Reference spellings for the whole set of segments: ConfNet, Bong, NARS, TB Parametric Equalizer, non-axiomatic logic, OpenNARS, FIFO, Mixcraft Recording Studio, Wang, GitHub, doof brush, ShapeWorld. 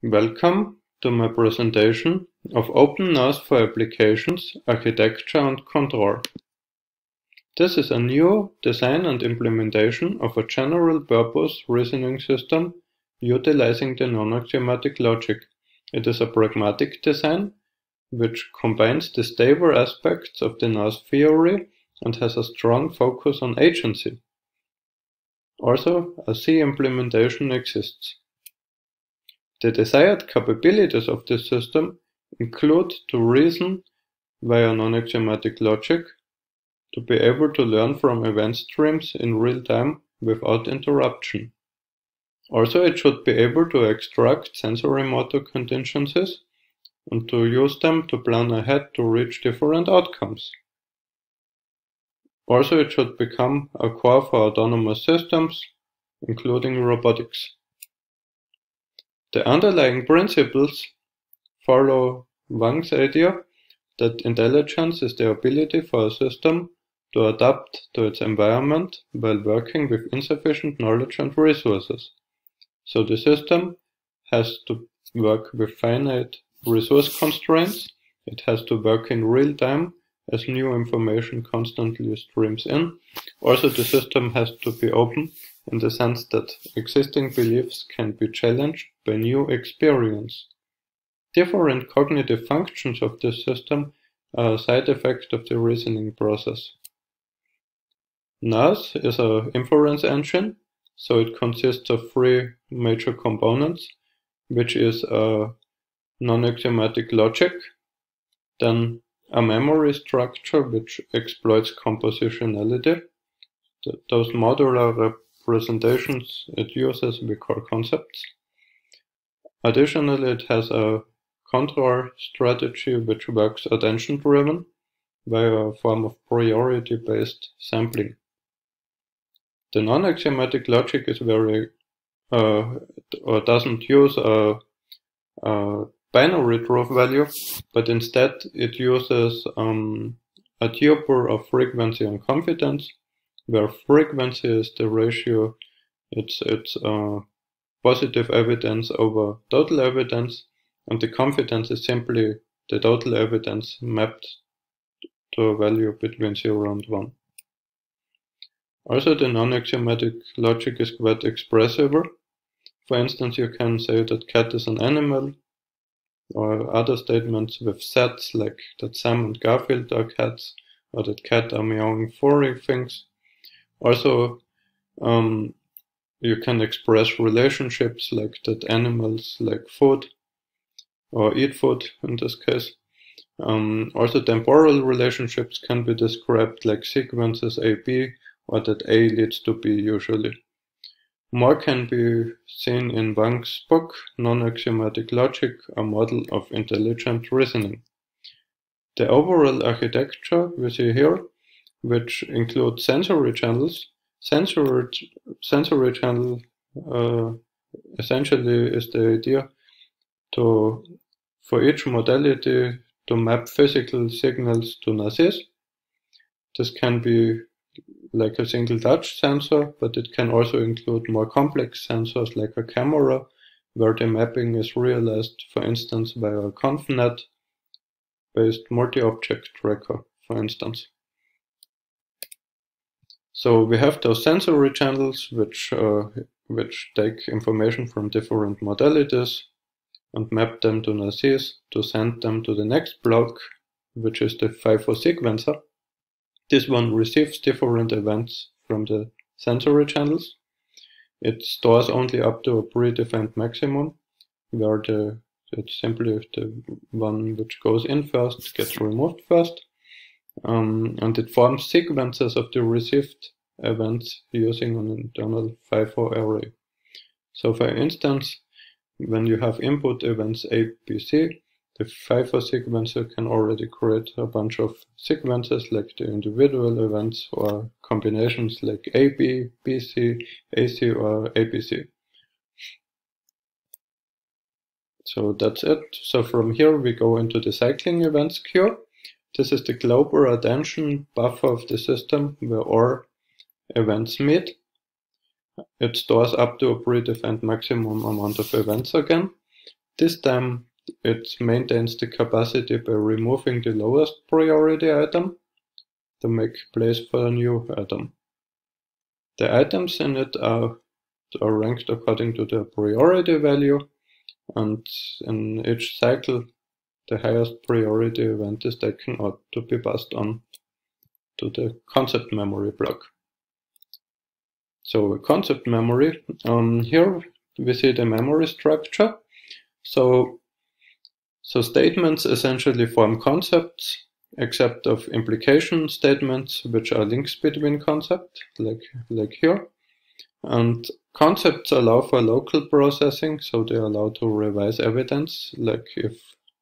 Welcome to my presentation of OpenNARS for Applications, Architecture and Control. This is a new design and implementation of a general-purpose reasoning system utilizing the non-axiomatic logic. It is a pragmatic design which combines the stable aspects of the NARS theory and has a strong focus on agency. Also, a C implementation exists. The desired capabilities of this system include to reason via non-axiomatic logic, to be able to learn from event streams in real time without interruption. Also, it should be able to extract sensory-motor contingencies and to use them to plan ahead to reach different outcomes. Also, it should become a core for autonomous systems, including robotics. The underlying principles follow Wang's idea that intelligence is the ability for a system to adapt to its environment while working with insufficient knowledge and resources. So the system has to work with finite resource constraints, it has to work in real time as new information constantly streams in. Also, the system has to be open in the sense that existing beliefs can be challenged by new experience. Different cognitive functions of this system are a side effect of the reasoning process. NARS is an inference engine, so it consists of three major components, which is a non-axiomatic logic, then a memory structure which exploits compositionality. Those modular representations it uses we call concepts. Additionally, it has a control strategy which works attention-driven via a form of priority-based sampling. The non-axiomatic logic is doesn't use a binary truth value, but instead it uses a tuple of frequency and confidence, where frequency is the ratio, it's positive evidence over total evidence, and the confidence is simply the total evidence mapped to a value between 0 and 1. Also, the non-axiomatic logic is quite expressible. For instance, you can say that cat is an animal, or other statements with sets like that Sam and Garfield are cats, or that cat are meowing furry things. Also, you can express relationships like that animals like food, or eat food in this case. Also, temporal relationships can be described like sequences A-B, or that A leads to B usually. More can be seen in Wang's book, Non-Axiomatic Logic, a model of intelligent reasoning. The overall architecture we see here, which includes sensory channels. Sensory channel essentially is the idea for each modality to map physical signals to NARS. This can be like a single touch sensor, but it can also include more complex sensors like a camera, where the mapping is realized, for instance, by a ConfNet-based multi-object tracker, for instance. So we have those sensory channels which take information from different modalities and map them to NARS to send them to the next block, which is the FIFO sequencer. This one receives different events from the sensory channels. It stores only up to a predefined maximum, where it's simply the one which goes in first gets removed first. And it forms sequences of the received events using an internal FIFO array. So, for instance, when you have input events A, B, C, the FIFO sequencer can already create a bunch of sequences like the individual events or combinations like A, B, B, C, A, C, or A, B, C. So that's it. So from here we go into the cycling events queue. This is the global attention buffer of the system where all events meet. It stores up to a predefined maximum amount of events again. This time it maintains the capacity by removing the lowest priority item to make place for a new item. The items in it are ranked according to their priority value, and in each cycle the highest priority event is taken out to be passed on to the concept memory block. So concept memory, here we see the memory structure. So statements essentially form concepts, except of implication statements, which are links between concepts, like here. And concepts allow for local processing, so they allow to revise evidence, like if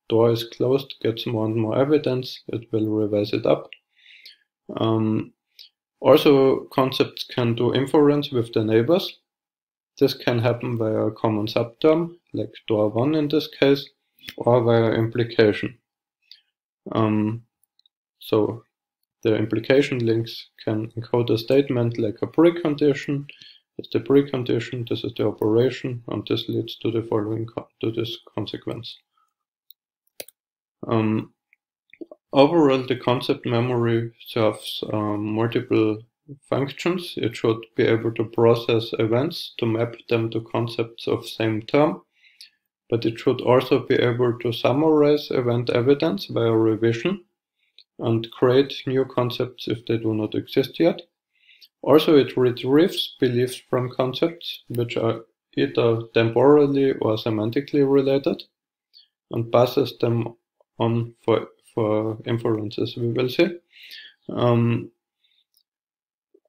door is closed, gets more and more evidence, it will revise it up. Also, concepts can do inference with their neighbors. This can happen via a common subterm, like door1 in this case, or via implication. So the implication links can encode a statement like a precondition. It's the precondition, this is the operation, and this leads to the following this consequence. Overall, the concept memory serves multiple functions. It should be able to process events to map them to concepts of same term, but it should also be able to summarize event evidence via revision and create new concepts if they do not exist yet. Also, it retrieves beliefs from concepts which are either temporally or semantically related and passes them on for inferences we will see.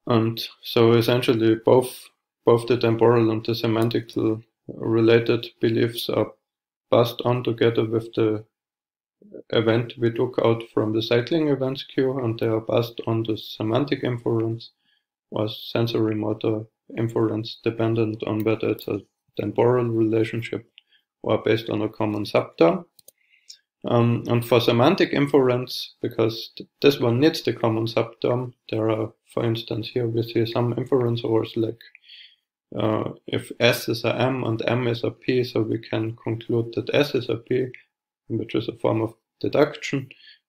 And so essentially both the temporal and the semantical related beliefs are passed on together with the event we took out from the cycling events queue, and they are passed on to semantic inference or sensory motor inference dependent on whether it's a temporal relationship or based on a common subterm. And for semantic inference, because this one needs the common subterm, there are, for instance, here we see some inference errors like if S is a M and M is a P, so we can conclude that S is a P, which is a form of deduction.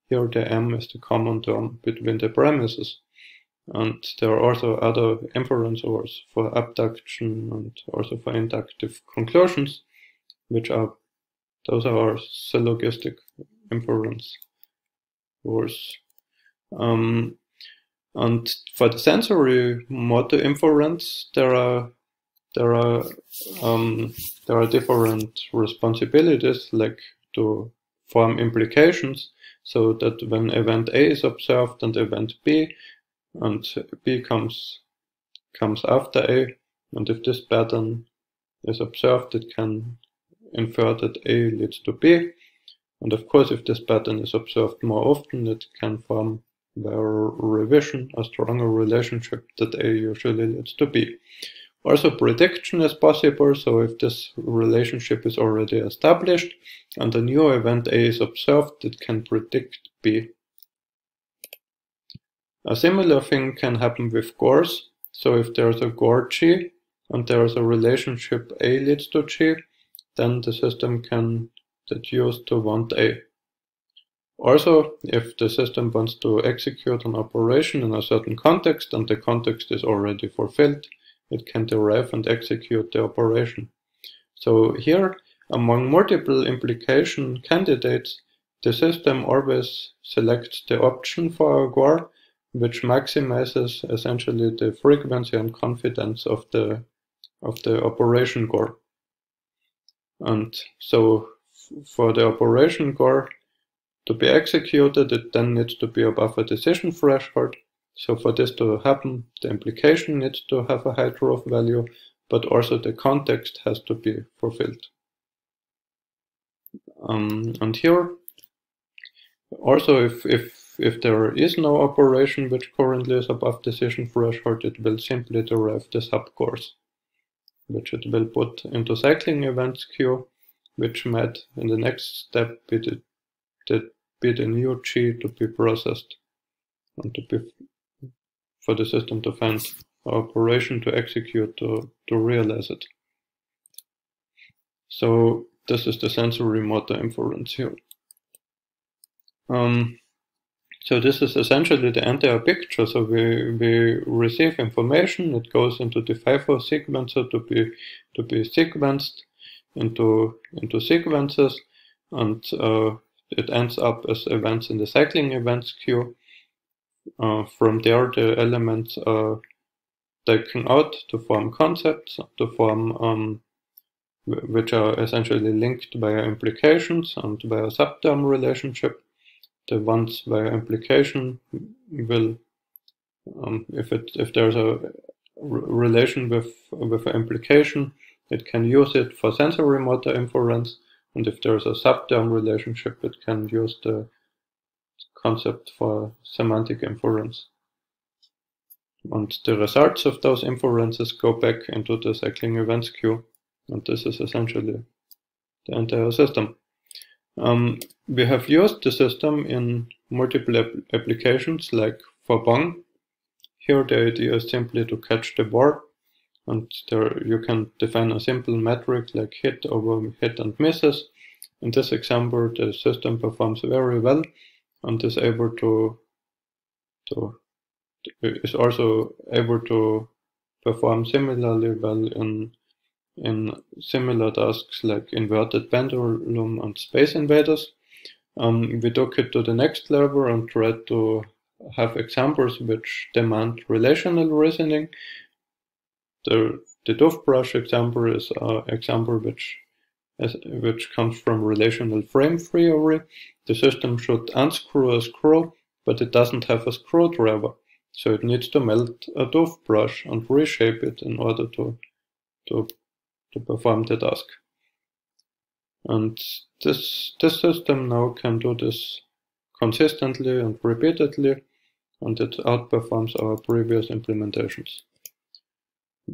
Here the M is the common term between the premises. And there are also other inference errors for abduction and also for inductive conclusions, which are, those are syllogistic inference errors. And for the sensory motor inference, there are different responsibilities, like to form implications, so that when event A is observed and event B, and B comes after A, and if this pattern is observed, it can infer that A leads to B. And of course, if this pattern is observed more often, it can form via revision a stronger relationship that A usually leads to B. Also, prediction is possible, so if this relationship is already established and a new event A is observed, it can predict B. A similar thing can happen with gores. So if there is a gore G and there is a relationship A leads to G, then the system can deduce to want A. Also, if the system wants to execute an operation in a certain context and the context is already fulfilled, it can derive and execute the operation. So here, among multiple implication candidates, the system always selects the option for a gore, which maximizes essentially the frequency and confidence of the operation gore. And so for the operation gore to be executed, it then needs to be above a decision threshold. So for this to happen, the implication needs to have a high truth value, but also the context has to be fulfilled. And here, also if there is no operation which currently is above decision threshold, it will simply derive the subgores, which it will put into cycling events queue, which might in the next step be the new G to be processed and to be for the system to find an operation to execute to realize it. So This is the sensory motor inference here. So this is essentially the entire picture. So we receive information, it goes into the FIFO sequencer to be sequenced into sequences, and it ends up as events in the cycling events queue. From there, the elements are taken out to form concepts, to form which are essentially linked via implications and via subterm relationship. The ones via implication will, if there's a relation with an implication, it can use it for sensory motor inference, and if there's a subterm relationship, it can use the concept for semantic inference. And the results of those inferences go back into the cycling events queue, and this is essentially the entire system. We have used the system in multiple applications, like for Bong. Here the idea is simply to catch the ball, and there you can define a simple metric like hit over hit and misses. In this example, the system performs very well and is able to perform similarly well in similar tasks like inverted pendulum and space invaders. We took it to the next level and tried to have examples which demand relational reasoning. The doof brush example is an example which comes from relational frame theory. The system should unscrew a screw, but it doesn't have a screwdriver, so it needs to melt a doof brush and reshape it in order to perform the task. And this system now can do this consistently and repeatedly, and it outperforms our previous implementations.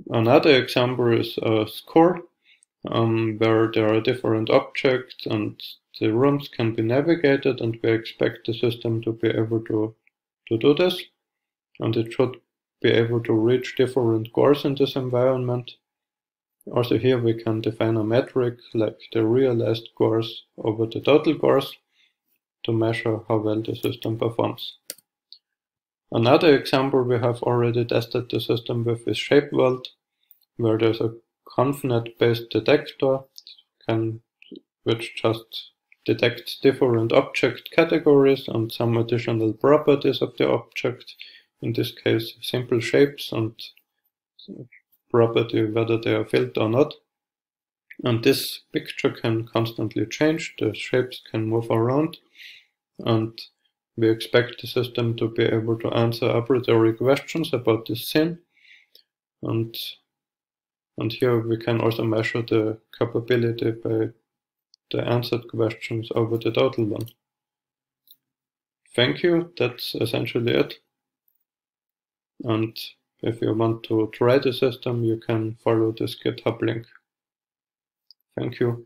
Another example is a score, where there are different objects and the rooms can be navigated, and we expect the system to be able to do this, and it should be able to reach different goals in this environment. Also here we can define a metric like the realized course over the total course to measure how well the system performs. Another example, we have already tested the system with ShapeWorld, where there's a ConfNet based detector which just detects different object categories and some additional properties of the object, in this case simple shapes and property whether they are filled or not, and this picture can constantly change, the shapes can move around, and we expect the system to be able to answer arbitrary questions about this scene, and here we can also measure the capability by the answered questions over the total one. Thank you, that's essentially it. And if you want to try the system, you can follow this GitHub link. Thank you.